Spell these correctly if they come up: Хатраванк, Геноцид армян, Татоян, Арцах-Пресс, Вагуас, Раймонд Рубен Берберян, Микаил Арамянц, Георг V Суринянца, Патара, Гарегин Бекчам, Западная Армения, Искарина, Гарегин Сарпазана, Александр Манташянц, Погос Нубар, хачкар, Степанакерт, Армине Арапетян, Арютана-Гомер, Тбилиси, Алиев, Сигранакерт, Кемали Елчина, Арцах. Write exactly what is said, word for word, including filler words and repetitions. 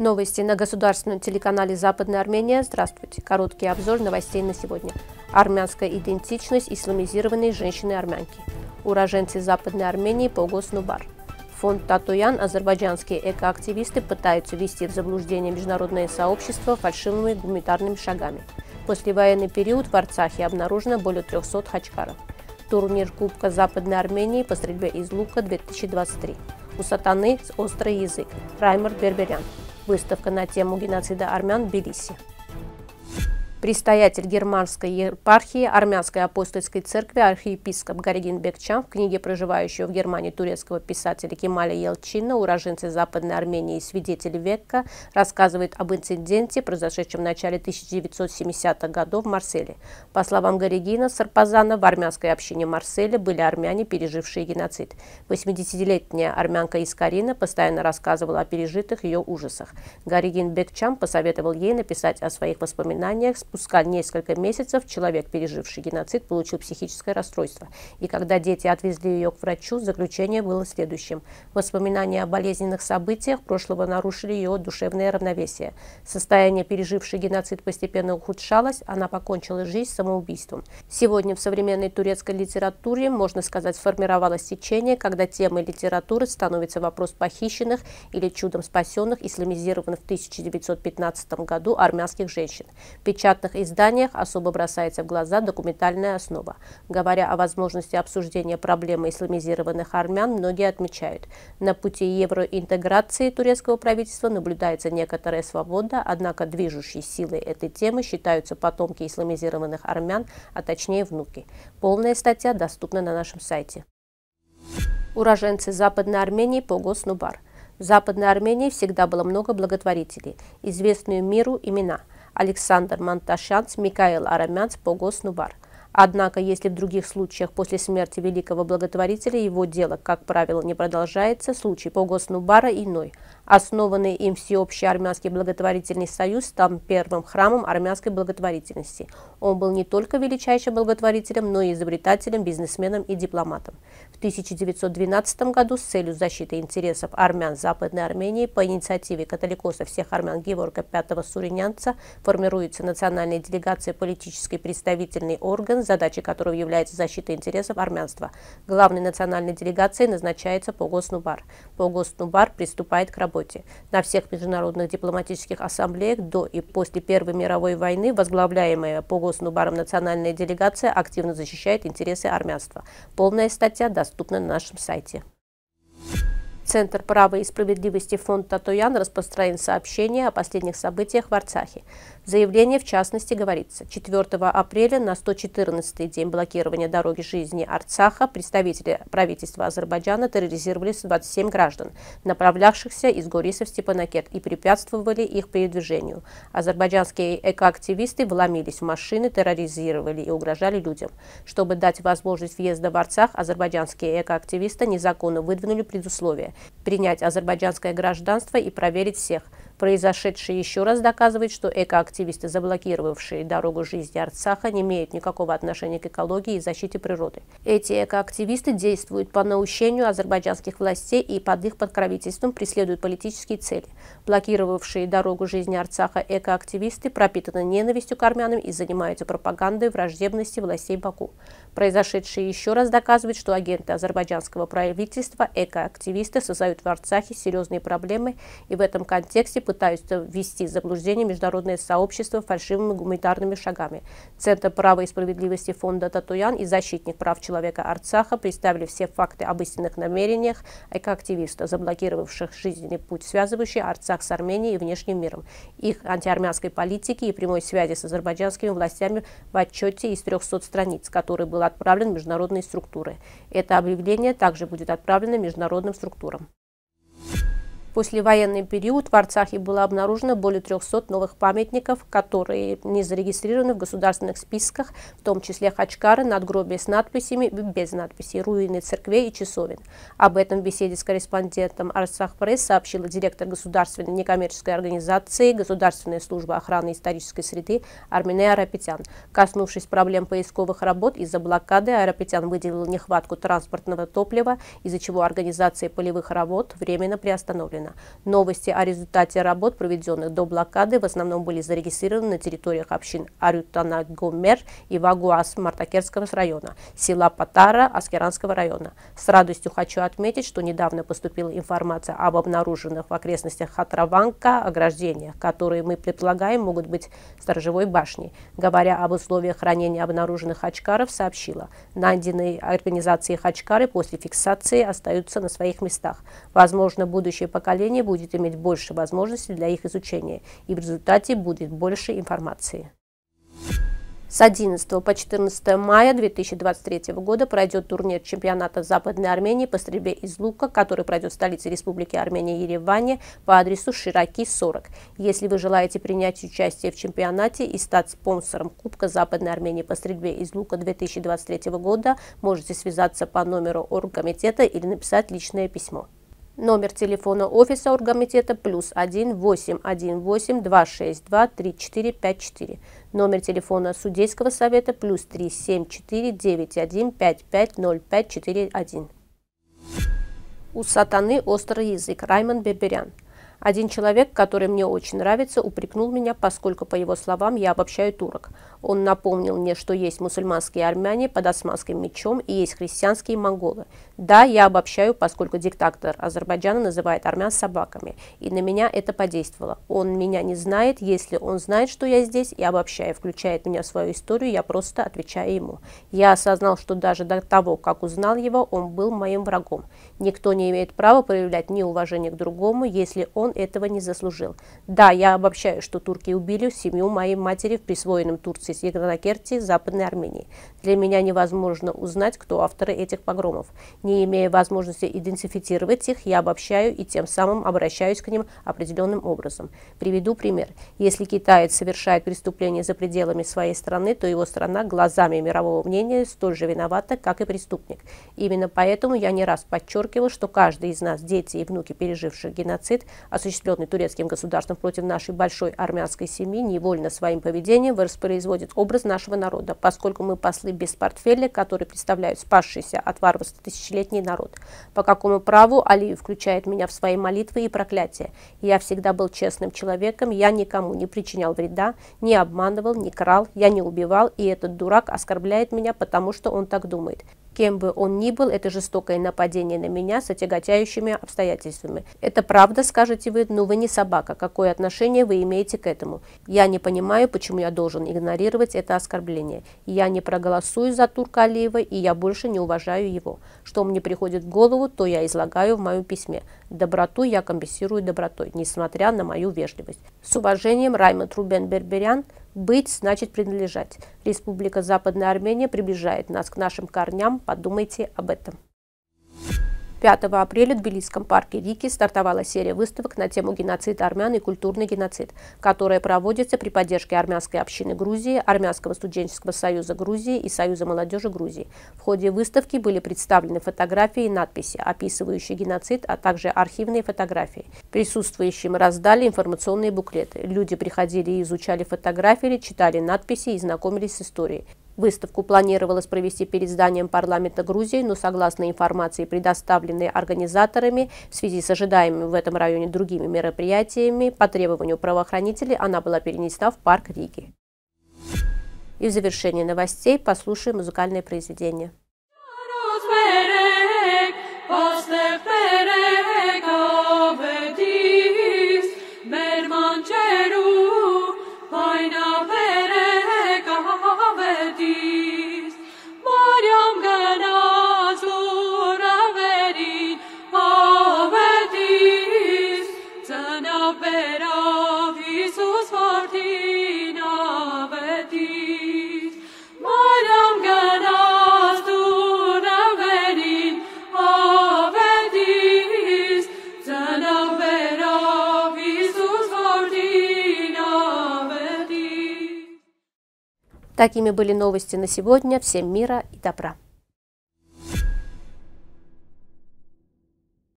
Новости на государственном телеканале «Западная Армения». Здравствуйте. Короткий обзор новостей на сегодня. Армянская идентичность исламизированной женщины-армянки. Уроженцы Западной Армении Погос Нубар. Фонд Татоян. Азербайджанские экоактивисты пытаются ввести в заблуждение международное сообщество фальшивыми гуманитарными шагами. Послевоенный период в Арцахе обнаружено более трёхсот хачкаров. Турнир Кубка Западной Армении по стрельбе из лука две тысячи двадцать три. У сатаны с острый язык. Раймонд Берберян. Выставка на тему геноцида армян в Тбилиси. Предстоятель германской епархии Армянской апостольской церкви архиепископ Гарегин Бекчам в книге проживающего в Германии турецкого писателя Кемали Елчина «Уроженцы Западной Армении и свидетели века» рассказывает об инциденте, произошедшем в начале тысяча девятьсот семидесятых годов в Марселе. По словам Гарегина Сарпазана, в армянской общине Марселя были армяне, пережившие геноцид. восьмидесятилетняя армянка Искарина постоянно рассказывала о пережитых ее ужасах. Гарегин Бекчам посоветовал ей написать о своих воспоминаниях. Спустя несколько месяцев человек, переживший геноцид, получил психическое расстройство. И когда дети отвезли ее к врачу, заключение было следующим. Воспоминания о болезненных событиях прошлого нарушили ее душевное равновесие. Состояние пережившей геноцид постепенно ухудшалось, она покончила жизнь самоубийством. Сегодня в современной турецкой литературе, можно сказать, сформировалось течение, когда темой литературы становится вопрос похищенных или чудом спасенных, исламизированных в тысяча девятьсот пятнадцатом году армянских женщин. Печатная В печатных изданиях особо бросается в глаза документальная основа. Говоря о возможности обсуждения проблемы исламизированных армян, многие отмечают, на пути евроинтеграции турецкого правительства наблюдается некоторая свобода, однако движущей силой этой темы считаются потомки исламизированных армян, а точнее внуки. Полная статья доступна на нашем сайте. Уроженцы Западной Армении Погос Нубар. В Западной Армении всегда было много благотворителей, известные миру имена. Александр Манташянц, Микаил Арамянц, Погос Нубар. Однако, если в других случаях после смерти великого благотворителя его дело, как правило, не продолжается, случай Погос Нубара иной. Основанный им Всеобщий армянский благотворительный союз стал первым храмом армянской благотворительности. Он был не только величайшим благотворителем, но и изобретателем, бизнесменом и дипломатом. В тысяча девятьсот двенадцатом году с целью защиты интересов армян Западной Армении по инициативе католикоса всех армян Георга пятого Суринянца формируется национальная делегация политический представительный орган, задачей которого является защита интересов армянства. Главной национальной делегацией назначается Погос Нубар. Погос Нубар приступает к работе. На всех международных дипломатических ассамблеях до и после Первой мировой войны возглавляемая Погос Нубаром национальная делегация активно защищает интересы армянства. Полная статья доступна на нашем сайте. Центр права и справедливости фонд Татоян распространил сообщение о последних событиях в Арцахе. В заявлении, в частности, говорится, четвёртого апреля на сто четырнадцатый день блокирования дороги жизни Арцаха представители правительства Азербайджана терроризировали двадцать семь граждан, направлявшихся из Горисов в Степанакерт, и препятствовали их передвижению. Азербайджанские экоактивисты вломились в машины, терроризировали и угрожали людям. Чтобы дать возможность въезда в Арцах, азербайджанские экоактивисты незаконно выдвинули предусловие принять азербайджанское гражданство и проверить всех. Произошедшее еще раз доказывает, что экоактивисты, заблокировавшие дорогу жизни Арцаха, не имеют никакого отношения к экологии и защите природы. Эти экоактивисты действуют по наущению азербайджанских властей и под их покровительством преследуют политические цели. Блокировавшие дорогу жизни Арцаха экоактивисты пропитаны ненавистью к армянам и занимаются пропагандой враждебности властей Баку. Произошедшее еще раз доказывает, что агенты азербайджанского правительства, экоактивисты, создают в Арцахе серьезные проблемы и в этом контексте пытаются ввести в заблуждение международное сообщество фальшивыми гуманитарными шагами. Центр права и справедливости фонда Татоян и защитник прав человека Арцаха представили все факты об истинных намерениях экоактивистов, заблокировавших жизненный путь, связывающий Арцах с Арменией и внешним миром, их антиармянской политики и прямой связи с азербайджанскими властями в отчете из трёхсот страниц, который был отправлен в международные структуры. Это объявление также будет отправлено международным структурам. В послевоенный период в Арцахе было обнаружено более трёхсот новых памятников, которые не зарегистрированы в государственных списках, в том числе хачкары, надгробия с надписями и без надписей, руины церквей и часовен. Об этом в беседе с корреспондентом Арцах-Пресс сообщила директор государственной некоммерческой организации Государственная служба охраны исторической среды Армине Арапетян. Коснувшись проблем поисковых работ из-за блокады, Арапетян выделила нехватку транспортного топлива, из-за чего организация полевых работ временно приостановлена. подготовлено. Новости о результате работ, проведенных до блокады, в основном были зарегистрированы на территориях общин Арютана-Гомер и Вагуас Мартакерского района, села Патара Аскеранского района. С радостью хочу отметить, что недавно поступила информация об обнаруженных в окрестностях Хатраванка ограждениях, которые мы предполагаем могут быть сторожевой башней. Говоря об условиях хранения обнаруженных хачкаров, сообщила, найденные организации хачкары после фиксации остаются на своих местах. Возможно, будущее поколение будет иметь больше возможностей для их изучения, и в результате будет больше информации. С одиннадцатого по четырнадцатое мая две тысячи двадцать третьего года пройдет турнир чемпионата Западной Армении по стрельбе из лука, который пройдет в столице Республики Армения Ереване по адресу Шираки сорок. Если вы желаете принять участие в чемпионате и стать спонсором Кубка Западной Армении по стрельбе из лука две тысячи двадцать третьего года, можете связаться по номеру оргкомитета или написать личное письмо. Номер телефона офиса оргкомитета плюс один восемь один восемь два шесть два три четыре пять четыре. Номер телефона судейского совета плюс три семь четыре девять один пять пять ноль пять четыре один. У сатаны острый язык. Раймонд Берберян. Один человек, который мне очень нравится, упрекнул меня, поскольку, по его словам, я обобщаю турок. Он напомнил мне, что есть мусульманские армяне под османским мечом и есть христианские монголы. Да, я обобщаю, поскольку диктатор Азербайджана называет армян собаками, и на меня это подействовало. Он меня не знает, если он знает, что я здесь, и обобщая, включает меня в свою историю, я просто отвечаю ему. Я осознал, что даже до того, как узнал его, он был моим врагом. Никто не имеет права проявлять неуважение к другому, если он этого не заслужил. Да, я обобщаю, что турки убили семью моей матери в присвоенном Турции Сигранакерти, Западной Армении. Для меня невозможно узнать, кто авторы этих погромов. Не имея возможности идентифицировать их, я обобщаю и тем самым обращаюсь к ним определенным образом. Приведу пример. Если китаец совершает преступление за пределами своей страны, то его страна глазами мирового мнения столь же виновата, как и преступник. Именно поэтому я не раз подчеркивал, что каждый из нас, дети и внуки переживших геноцид, осуществленный турецким государством против нашей большой армянской семьи, невольно своим поведением воспроизводит образ нашего народа, поскольку мы послы без портфеля, которые представляют спасшийся от варварства тысячелетний народ. По какому праву Алиев включает меня в свои молитвы и проклятия? Я всегда был честным человеком, я никому не причинял вреда, не обманывал, не крал, я не убивал, и этот дурак оскорбляет меня, потому что он так думает. Кем бы он ни был, это жестокое нападение на меня с отяготающими обстоятельствами. Это правда, скажете вы, но вы не собака. Какое отношение вы имеете к этому? Я не понимаю, почему я должен игнорировать это оскорбление. Я не проголосую за турка Алиева, и я больше не уважаю его. Что мне приходит в голову, то я излагаю в моем письме. Доброту я компенсирую добротой, несмотря на мою вежливость. С уважением, Раймонд Рубен Берберян. Быть значит принадлежать. Республика Западная Армения приближает нас к нашим корням. Подумайте об этом. пятого апреля в Тбилисском парке Рики стартовала серия выставок на тему геноцид армян и культурный геноцид, которая проводится при поддержке армянской общины Грузии, Армянского студенческого союза Грузии и Союза молодежи Грузии. В ходе выставки были представлены фотографии и надписи, описывающие геноцид, а также архивные фотографии. Присутствующим раздали информационные буклеты. Люди приходили и изучали фотографии, читали надписи и знакомились с историей. Выставку планировалось провести перед зданием парламента Грузии, но согласно информации, предоставленной организаторами, в связи с ожидаемыми в этом районе другими мероприятиями, по требованию правоохранителей она была перенесена в парк Рики. И в завершении новостей послушаем музыкальное произведение. Такими были новости на сегодня. Всем мира и добра!